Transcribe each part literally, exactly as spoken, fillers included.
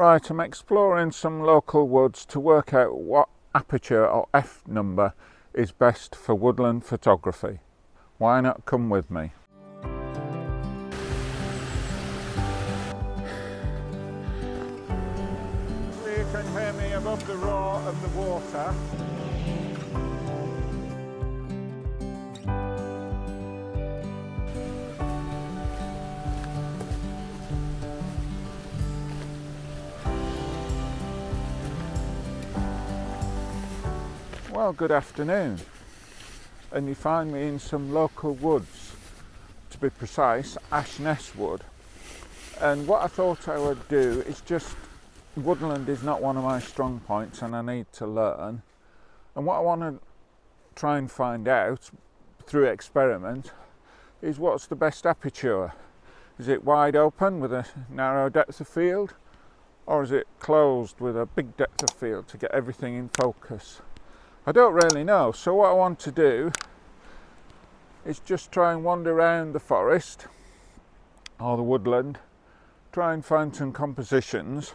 Right, I'm exploring some local woods to work out what aperture or f number is best for woodland photography. Why not come with me? You can hear me above the roar of the water. Well, good afternoon, and you find me in some local woods, to be precise, Ashness Wood. And what I thought I would do is just, woodland is not one of my strong points and I need to learn. And what I want to try and find out through experiment is what's the best aperture. Is it wide open with a narrow depth of field, or is it closed with a big depth of field to get everything in focus? I don't really know, so what I want to do is just try and wander around the forest or the woodland, try and find some compositions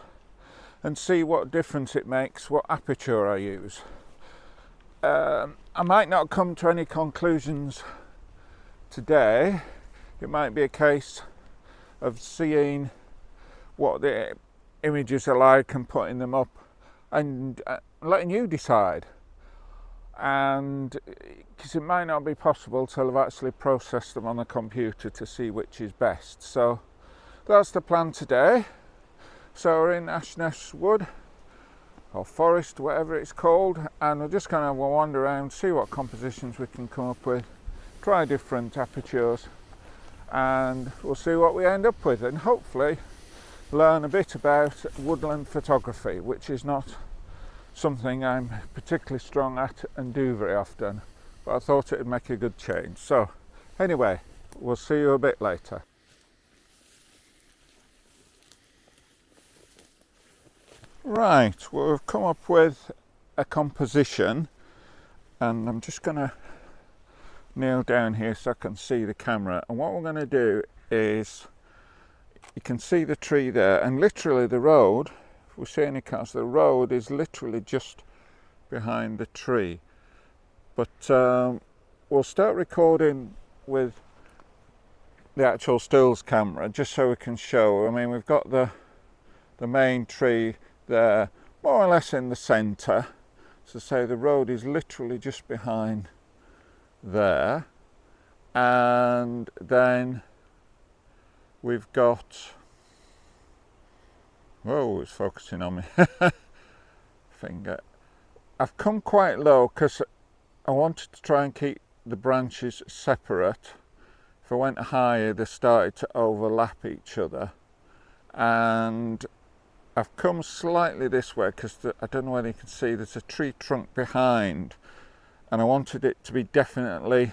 and see what difference it makes, what aperture I use. Um, I might not come to any conclusions today. It might be a case of seeing what the images are like and putting them up and uh, letting you decide. And because it might not be possible till I've actually processed them on the computer to see which is best. So that's the plan today. So we're in Ashness Wood or forest, whatever it's called, and we're just going to have a wander around, see what compositions we can come up with, try different apertures, and we'll see what we end up with, and hopefully learn a bit about woodland photography, which is not something I'm particularly strong at and do very often, but I thought it'd make a good change. So anyway, we'll see you a bit later. Right, well, we've come up with a composition, and I'm just gonna kneel down here so I can see the camera. And what we're gonna do is, you can see the tree there, and literally the road, we see any cars, the road is literally just behind the tree. But um, we'll start recording with the actual stills camera just so we can show. I mean, we've got the the main tree there more or less in the center, so say the road is literally just behind there, and then we've got, whoa, it's focusing on me. Finger. I've come quite low because I wanted to try and keep the branches separate. If I went higher, they started to overlap each other. And I've come slightly this way because I don't know whether you can see, there's a tree trunk behind. And I wanted it to be definitely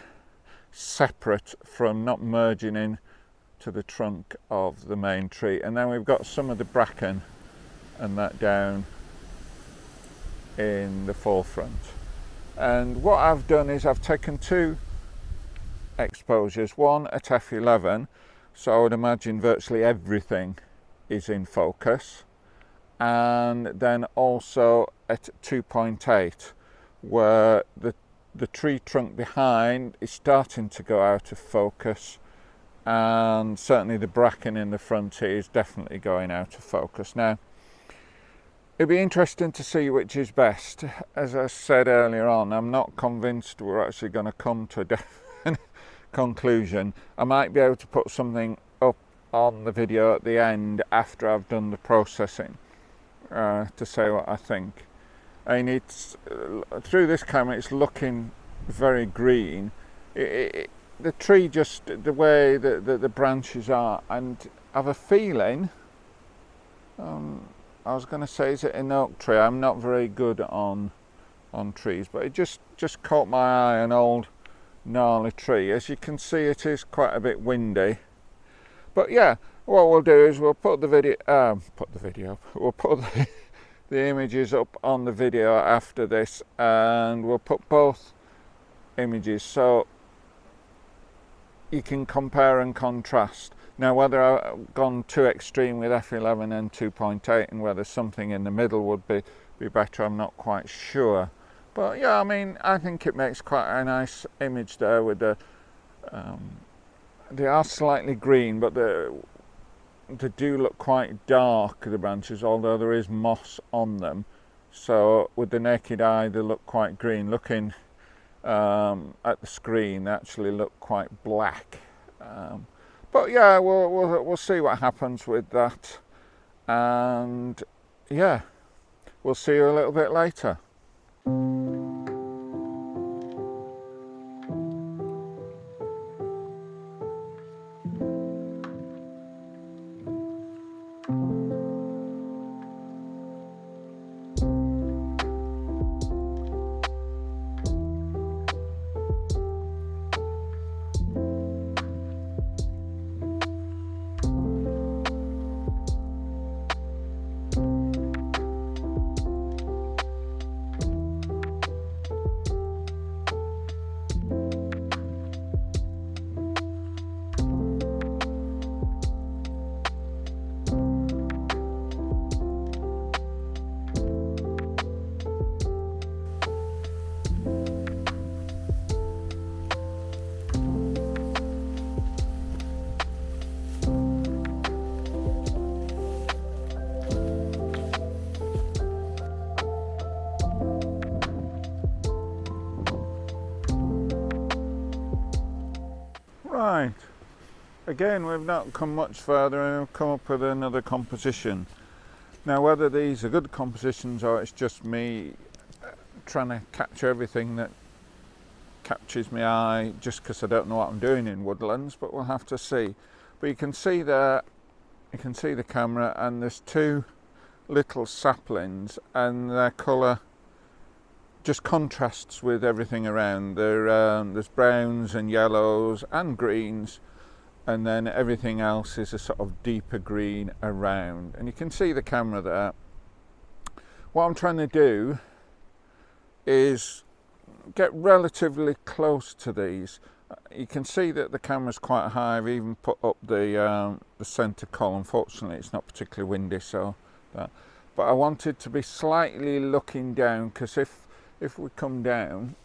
separate from not merging in to the trunk of the main tree. And then we've got some of the bracken and that down in the forefront. And what I've done is I've taken two exposures, one at f eleven, so I would imagine virtually everything is in focus, and then also at two point eight, where the the tree trunk behind is starting to go out of focus, and certainly the bracken in the front here is definitely going out of focus. Now, it'll be interesting to see which is best. As I said earlier on, I'm not convinced we're actually going to come to a definite conclusion. I might be able to put something up on the video at the end after I've done the processing uh, to say what I think. And it's, uh, through this camera, it's looking very green. It, it, the tree, just the way that the, the branches are, and I have a feeling, um, I was going to say, is it an oak tree? I'm not very good on on trees, but it just just caught my eye, an old gnarly tree. As you can see, it is quite a bit windy, but yeah, what we'll do is we'll put the video um, put the video we'll put the, the images up on the video after this, and we'll put both images so you can compare and contrast. Now whether I've gone too extreme with F eleven and two point eight and whether something in the middle would be, be better, I'm not quite sure. But yeah, I mean, I think it makes quite a nice image there with the, um, they are slightly green, but the, they do look quite dark, the branches, although there is moss on them. So with the naked eye, they look quite green. Looking um, at the screen, they actually look quite black. Um, but yeah, we'll, we'll, we'll see what happens with that. And yeah, we'll see you a little bit later. Right, again we've not come much further and we've come up with another composition. Now whether these are good compositions or it's just me trying to capture everything that captures my eye just because I don't know what I'm doing in woodlands, but we'll have to see. But you can see there, you can see the camera, and there's two little saplings and their colour just contrasts with everything around. There, um, there's browns and yellows and greens, and then everything else is a sort of deeper green around. And you can see the camera there. What I'm trying to do is get relatively close to these. You can see that the camera's quite high. I've even put up the, um, the centre column. Fortunately, it's not particularly windy, so that. But I wanted to be slightly looking down, because if If we come down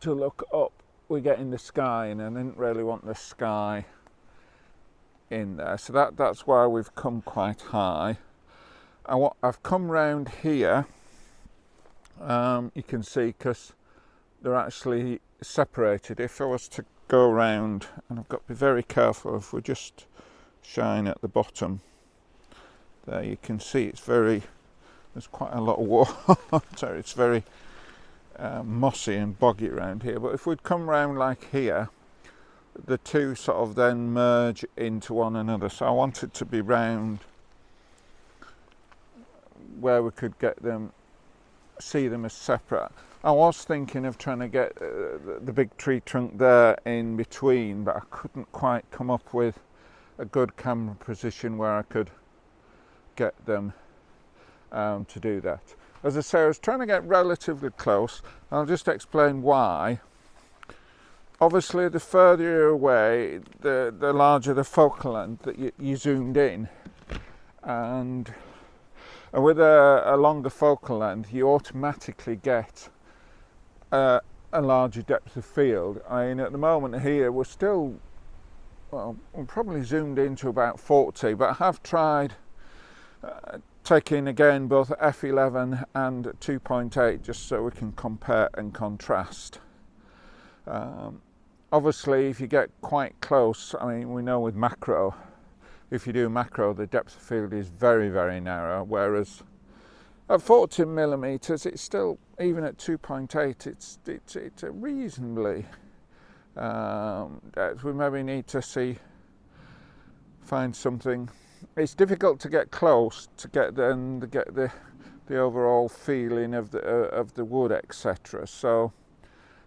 to look up, we get in the sky, and I didn't really want the sky in there. So that, that's why we've come quite high. I want, I've come round here, um, you can see, because they're actually separated. If I was to go round, and I've got to be very careful, if we just shine at the bottom, there you can see it's very, there's quite a lot of water, it's very Uh, mossy and boggy around here. But if we'd come round like here, the two sort of then merge into one another, so I wanted to be round where we could get them, see them as separate. I was thinking of trying to get uh, the big tree trunk there in between, but I couldn't quite come up with a good camera position where I could get them um, to do that. As I say, I was trying to get relatively close, and I'll just explain why. Obviously, the further you're away, the, the larger the focal length that you, you zoomed in. And, and with a, a longer focal length, you automatically get uh, a larger depth of field. I mean, at the moment here, we're still, well, I'm probably zoomed in to about forty, but I have tried uh, taking again both F eleven and two point eight just so we can compare and contrast. Um, obviously if you get quite close, I mean we know with macro, if you do macro the depth of field is very very narrow, whereas at fourteen millimeters it's still, even at two point eight it's, it's, it's a reasonably um, depth. We maybe need to see, find something. It's difficult to get close to get then to get the the overall feeling of the uh, of the wood, et cetera. So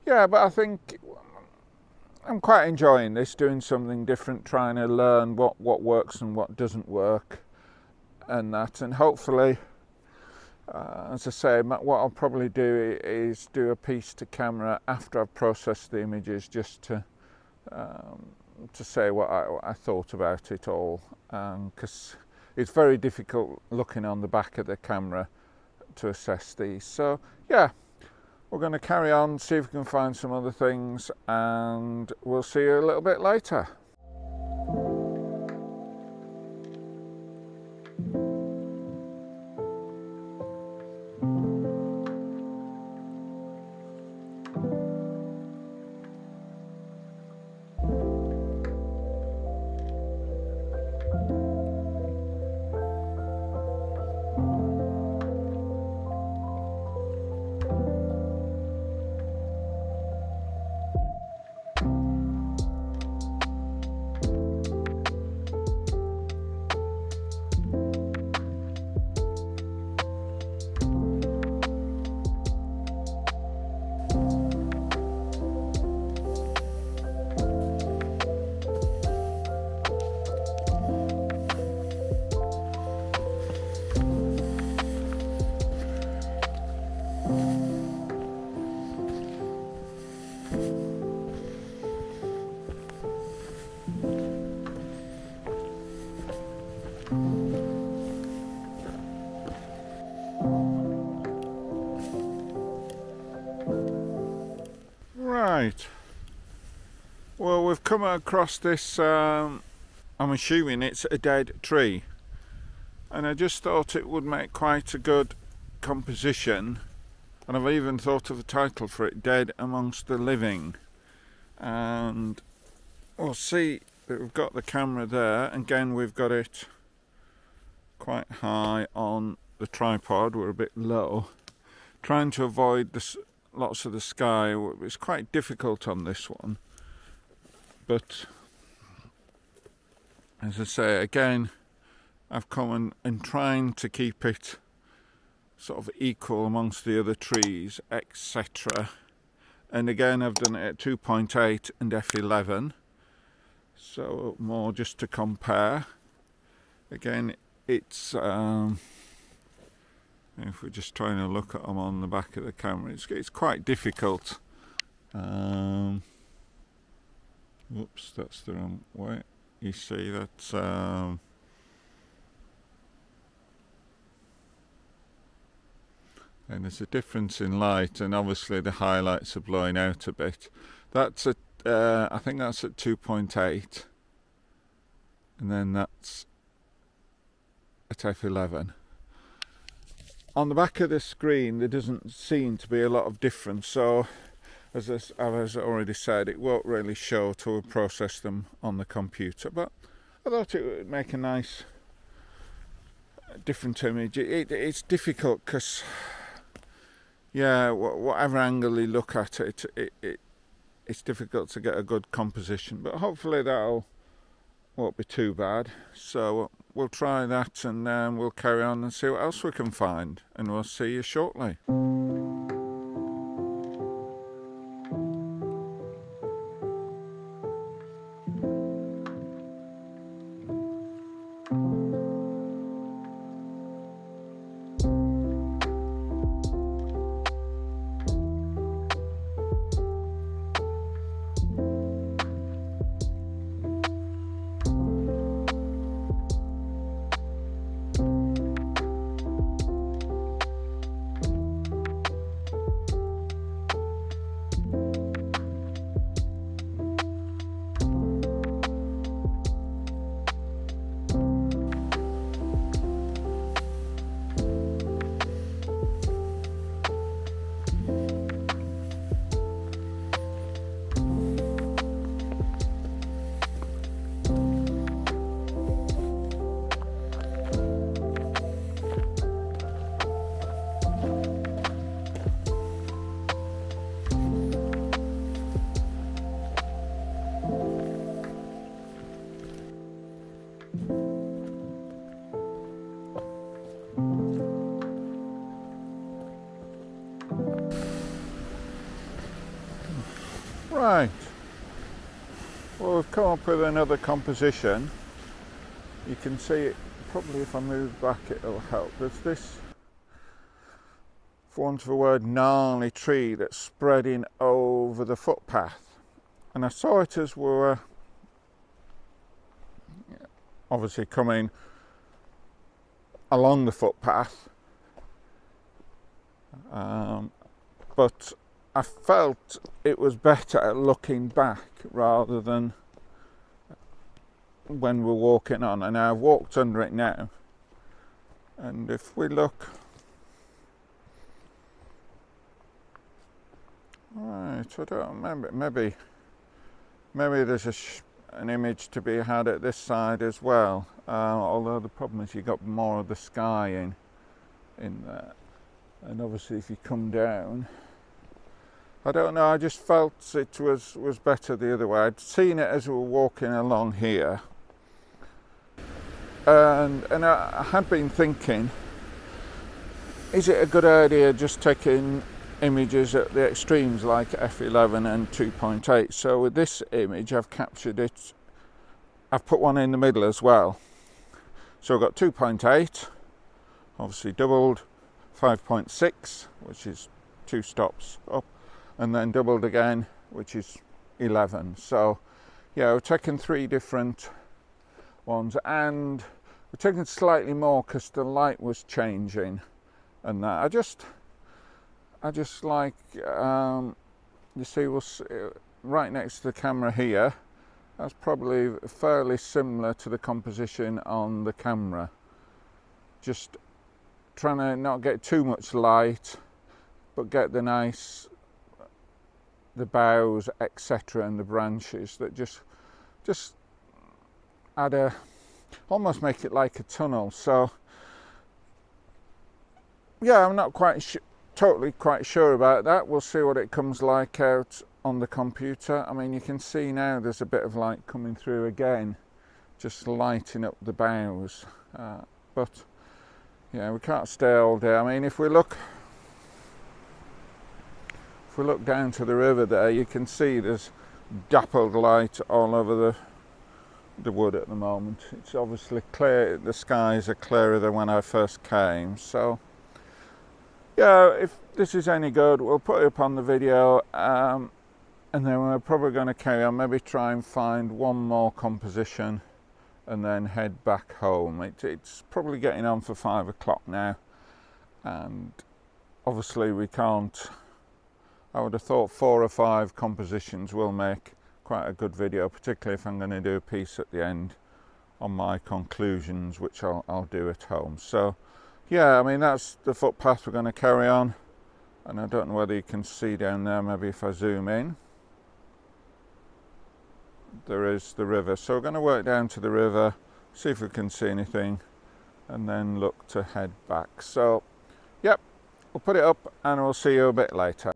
yeah, but I think I'm quite enjoying this, doing something different, trying to learn what what works and what doesn't work, and that. And hopefully, uh, as I say, what I'll probably do is do a piece to camera after I've processed the images, just to um, to say what I, what I thought about it all, because um, it's very difficult looking on the back of the camera to assess these. So yeah, we're going to carry on, see if we can find some other things, and we'll see you a little bit later. Right, well, we've come across this, um, I'm assuming it's a dead tree, and I just thought it would make quite a good composition, and I've even thought of a title for it, Dead Amongst the Living. And we'll see that we've got the camera there, and again we've got it quite high on the tripod, we're a bit low, trying to avoid the lots of the sky. It's quite difficult on this one, but as I say again, I've come and, and trying to keep it sort of equal amongst the other trees, et cetera. And again, I've done it at two point eight and f eleven, so more just to compare. Again, it's um, if we're just trying to look at them on the back of the camera, it's, it's quite difficult. Um, whoops, that's the wrong way. You see, that's um, and there's a difference in light, and obviously the highlights are blowing out a bit. That's at uh, I think that's at two point eight, and then that's at f eleven. On the back of the screen, there doesn't seem to be a lot of difference, so as I, as I already said, it won't really show till we process them on the computer. But I thought it would make a nice different image. It, it, it's difficult because, yeah, whatever angle you look at it, it, it, it's difficult to get a good composition. But hopefully that'll won't be too bad. So we'll try that, and um, we'll carry on and see what else we can find, and we'll see you shortly. Right, well, we've come up with another composition. You can see it, probably if I move back it'll help. There's this, for want of a word, gnarly tree that's spreading over the footpath. And I saw it as we were obviously coming along the footpath, um, but I felt it was better looking back rather than when we're walking on. And I've walked under it now, and if we look, right, I don't remember, maybe maybe there's a sh an image to be had at this side as well, uh, although the problem is you've got more of the sky in in there, and obviously if you come down, I don't know, I just felt it was was better the other way. I'd seen it as we were walking along here, and and I, I had been thinking, is it a good idea just taking images at the extremes like F eleven and two point eight? So with this image I've captured it, I've put one in the middle as well. So I've got two point eight, obviously doubled, five point six, which is two stops up, and then doubled again, which is eleven. So yeah, we're taking three different ones, and we're taking slightly more because the light was changing and that. I just I just like, um, you see, we'll see, right next to the camera here, that's probably fairly similar to the composition on the camera. Just trying to not get too much light, but get the nice, the boughs, et cetera, and the branches that just, just add a, almost make it like a tunnel. So, yeah, I'm not quite sure. Totally quite sure about that. We'll see what it comes like out on the computer. I mean, you can see now there's a bit of light coming through again, just lighting up the boughs, uh, but yeah, we can't stay all day. I mean, if we look if we look down to the river there, you can see there's dappled light all over the the wood at the moment. It's obviously clear, the skies are clearer than when I first came. So yeah, if this is any good, we'll put it up on the video, um, and then we're probably going to carry on, maybe try and find one more composition and then head back home. It, it's probably getting on for five o'clock now, and obviously we can't, I would have thought four or five compositions will make quite a good video, particularly if I'm going to do a piece at the end on my conclusions, which I'll, I'll do at home. So yeah, I mean, that's the footpath we're going to carry on, and I don't know whether you can see down there, maybe if I zoom in, there is the river. So we're going to work down to the river, see if we can see anything, and then look to head back. So, yep, we'll put it up and we'll see you a bit later.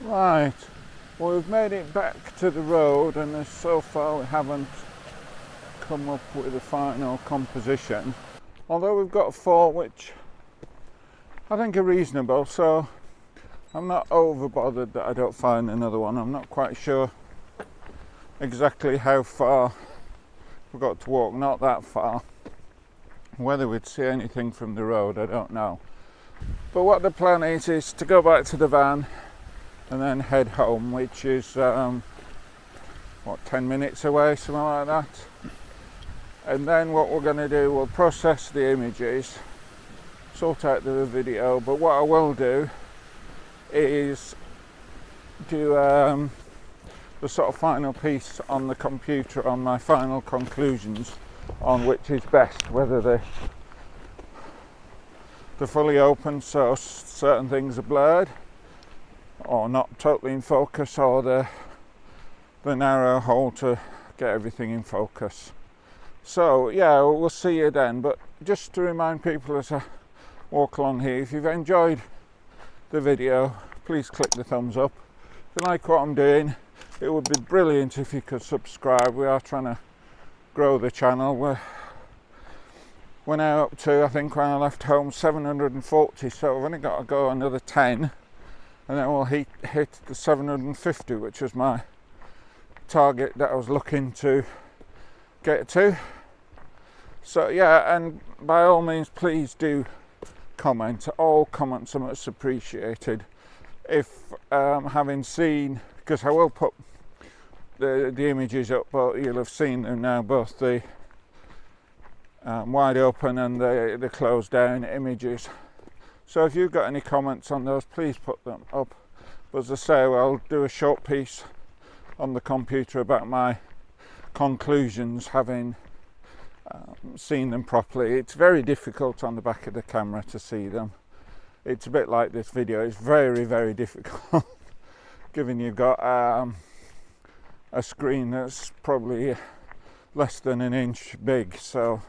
Right, well, we've made it back to the road, and so far we haven't come up with a final composition, although we've got four which I think are reasonable, so I'm not over bothered that I don't find another one. I'm not quite sure exactly how far we've got to walk, not that far. Whether we'd see anything from the road, I don't know. But what the plan is, is to go back to the van and then head home, which is um, what, ten minutes away, something like that. And then what we're going to do, we'll process the images, sort out the video, but what I will do is do um, the sort of final piece on the computer on my final conclusions on which is best, whether the the fully open so certain things are blurred or not totally in focus, or the the narrow hole to get everything in focus. So yeah, we'll see you then, but just to remind people as I walk along here, if you've enjoyed the video, please click the thumbs up. If you like what I'm doing, it would be brilliant if you could subscribe. We are trying to grow the channel. We're, we're now up to, I think when I left home, seven hundred forty, so I've only got to go another ten and then we'll hit, hit the seven hundred fifty, which was my target that I was looking to get to. So yeah, and by all means please do comment. All comments are much appreciated. If um, having seen, because I will put the, the images up, but you'll have seen them now, both the um, wide open and the, the closed down images. So if you've got any comments on those, please put them up. But as I say, I'll do a short piece on the computer about my conclusions, having um, seen them properly. It's very difficult on the back of the camera to see them. It's a bit like this video, it's very very difficult given you've got um, a screen that's probably less than an inch big. So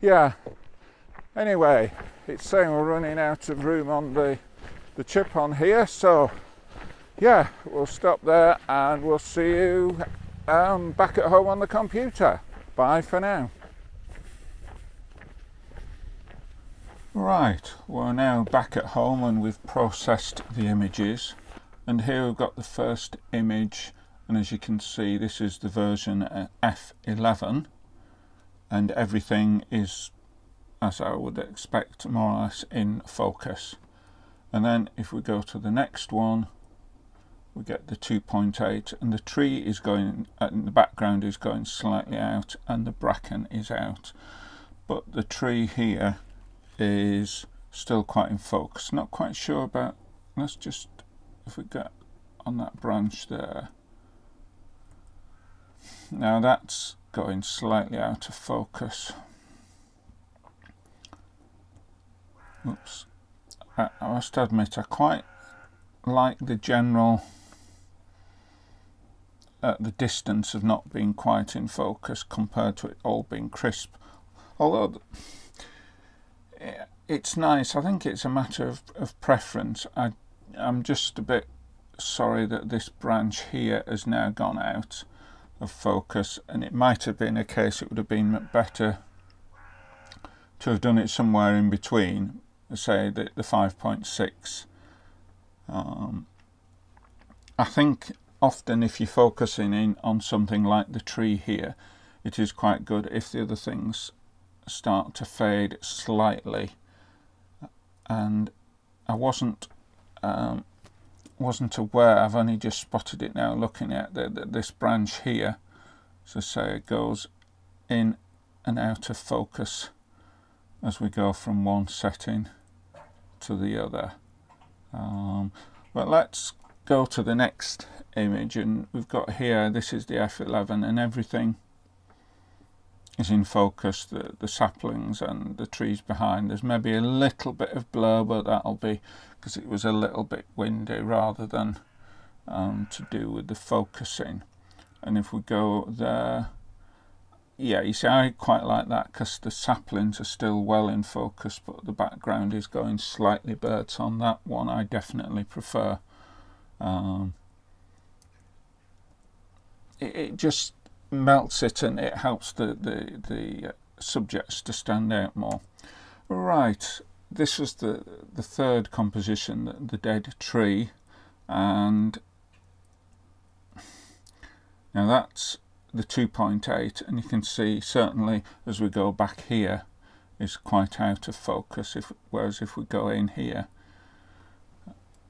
yeah, anyway, it's saying we're running out of room on the the chip on here, so yeah, we'll stop there and we'll see you um, back at home on the computer. Bye for now. Right, we're now back at home and we've processed the images, and here we've got the first image, and as you can see this is the version F eleven, and everything is, as I would expect, more or less in focus. And then if we go to the next one, we get the two point eight, and the tree is going, and the background is going slightly out, and the bracken is out, but the tree here is still quite in focus. Not quite sure about, let's just, if we get on that branch there, now that's going slightly out of focus. Oops, I, I must admit I quite like the general at uh, the distance of not being quite in focus compared to it all being crisp, although it's nice. I think it's a matter of, of preference. I, I'm just a bit sorry that this branch here has now gone out of focus, and it might have been a case it would have been better to have done it somewhere in between, say the, the five point six. Um, I think often if you're focusing in on something like the tree here, it is quite good if the other things start to fade slightly, and I wasn't um, wasn't aware, I've only just spotted it now looking at the, the, this branch here, so say it goes in and out of focus as we go from one setting to the other. Um, but let's go to the next image, and we've got here, this is the F eleven, and everything is in focus, the, the saplings and the trees behind. There's maybe a little bit of blur, but that'll be because it was a little bit windy rather than um, to do with the focusing. And if we go there, yeah, you see I quite like that because the saplings are still well in focus, but the background is going slightly blurred. So on that one I definitely prefer. Um, it, it just melts it, and it helps the, the, the subjects to stand out more. Right, this was the, the third composition, the, the dead tree, and now that's the two point eight, and you can see certainly as we go back here is quite out of focus, if, whereas if we go in here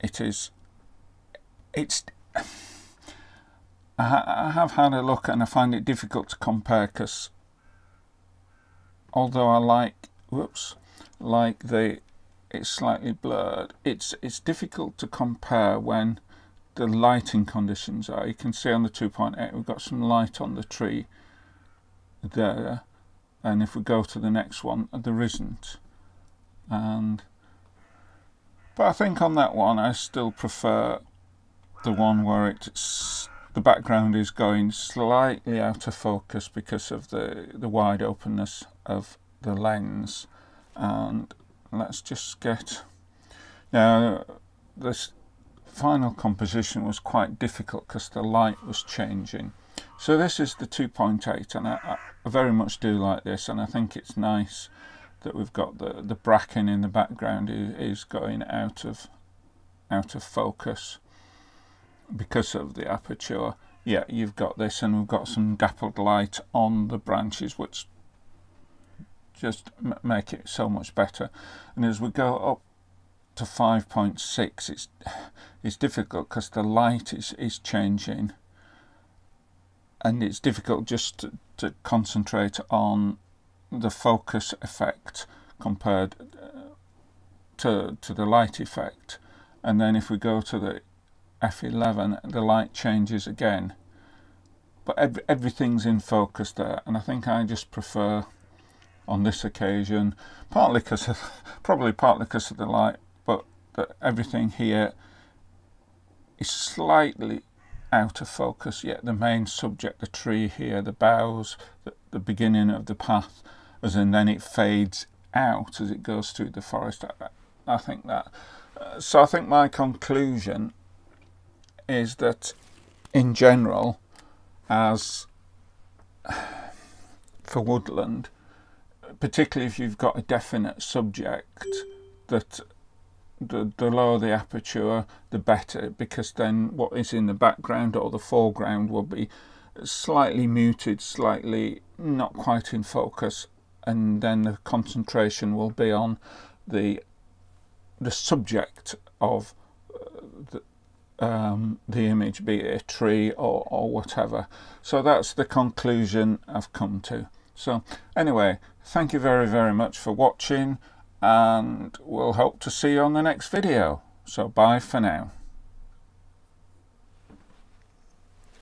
it is, it's I have had a look and I find it difficult to compare, because although I like, whoops, like the it's slightly blurred. It's, it's difficult to compare when the lighting conditions are. You can see on the two point eight we've got some light on the tree there, and if we go to the next one there isn't. And but I think on that one I still prefer the one where it's the background is going slightly out of focus because of the the wide openness of the lens. And let's just get, now this final composition was quite difficult because the light was changing. So this is the two point eight, and I, I very much do like this, and I think it's nice that we've got the the bracken in the background is, is going out of out of focus because of the aperture. Yeah, you've got this, and we've got some dappled light on the branches which just m make it so much better. And as we go up to five point six, it's it's difficult because the light is is changing, and it's difficult just to, to concentrate on the focus effect compared to to the light effect. And then if we go to the F eleven, the light changes again, but ev everything's in focus there. And I think I just prefer on this occasion, partly because of, probably partly because of the light, but that everything here is slightly out of focus, yet the main subject, the tree here, the boughs, the, the beginning of the path, as and then it fades out as it goes through the forest. I, I think that uh, so I think my conclusion is that in general, as for woodland, particularly if you've got a definite subject, that the, the lower the aperture the better, because then what is in the background or the foreground will be slightly muted, slightly not quite in focus, and then the concentration will be on the the subject of the um, the image, be it a tree or, or whatever. So that's the conclusion I've come to. So anyway, thank you very, very much for watching, and we'll hope to see you on the next video. So bye for now.